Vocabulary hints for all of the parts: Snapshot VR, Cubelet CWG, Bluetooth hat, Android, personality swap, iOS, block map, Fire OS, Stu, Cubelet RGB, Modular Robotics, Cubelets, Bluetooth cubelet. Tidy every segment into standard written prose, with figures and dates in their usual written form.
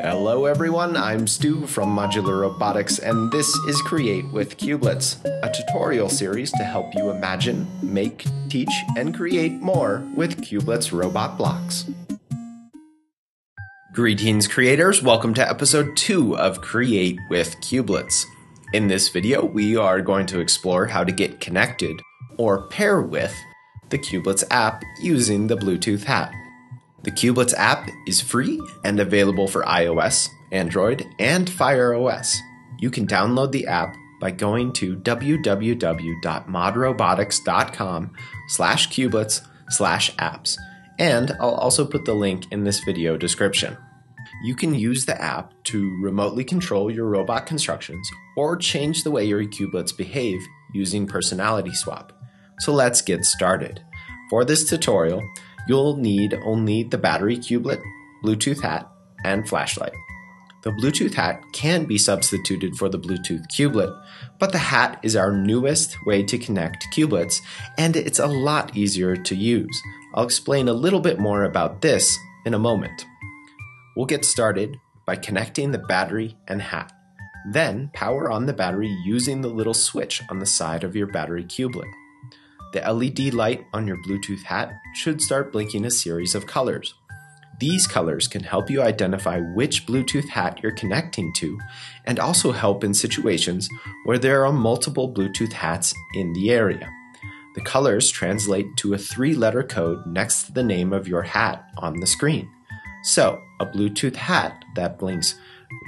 Hello everyone, I'm Stu from Modular Robotics, and this is Create with Cubelets, a tutorial series to help you imagine, make, teach, and create more with Cubelets robot blocks. Greetings creators, welcome to episode 2 of Create with Cubelets. In this video, we are going to explore how to get connected, or pair with, the Cubelets app using the Bluetooth hat. The Cubelets app is free and available for iOS, Android, and Fire OS. You can download the app by going to www.modrobotics.com/cubelets/apps, and I'll also put the link in this video description. You can use the app to remotely control your robot constructions or change the way your Cubelets behave using personality swap. So let's get started. For this tutorial, you'll need only the battery cubelet, Bluetooth hat, and flashlight. The Bluetooth hat can be substituted for the Bluetooth cubelet, but the hat is our newest way to connect Cubelets, and it's a lot easier to use. I'll explain a little bit more about this in a moment. We'll get started by connecting the battery and hat. Then power on the battery using the little switch on the side of your battery cubelet. The LED light on your Bluetooth hat should start blinking a series of colors. These colors can help you identify which Bluetooth hat you're connecting to, and also help in situations where there are multiple Bluetooth hats in the area. The colors translate to a 3-letter code next to the name of your hat on the screen. So, a Bluetooth hat that blinks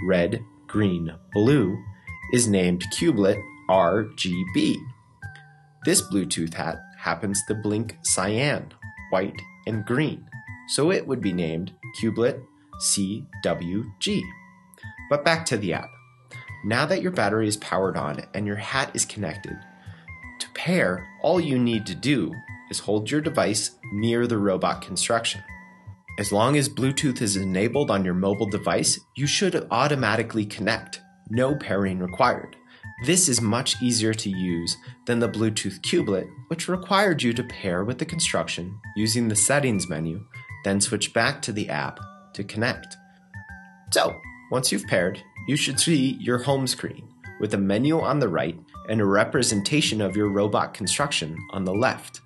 red, green, blue is named Cubelet RGB. This Bluetooth hat happens to blink cyan, white, and green, so it would be named Cubelet CWG. But back to the app. Now that your battery is powered on and your hat is connected, to pair, all you need to do is hold your device near the robot construction. As long as Bluetooth is enabled on your mobile device, you should automatically connect, no pairing required. This is much easier to use than the Bluetooth cubelet, which required you to pair with the construction using the settings menu, then switch back to the app to connect. So, once you've paired, you should see your home screen with a menu on the right and a representation of your robot construction on the left.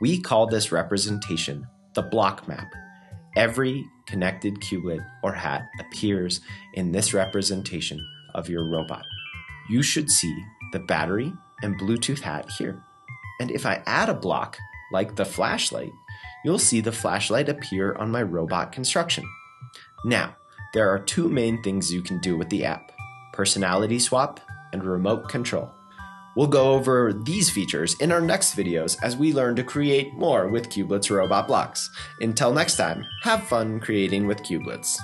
We call this representation the block map. Every connected cubelet or hat appears in this representation of your robot. You should see the battery and Bluetooth hat here. And if I add a block, like the flashlight, you'll see the flashlight appear on my robot construction. Now, there are two main things you can do with the app: personality swap and remote control. We'll go over these features in our next videos as we learn to create more with Cubelets robot blocks. Until next time, have fun creating with Cubelets.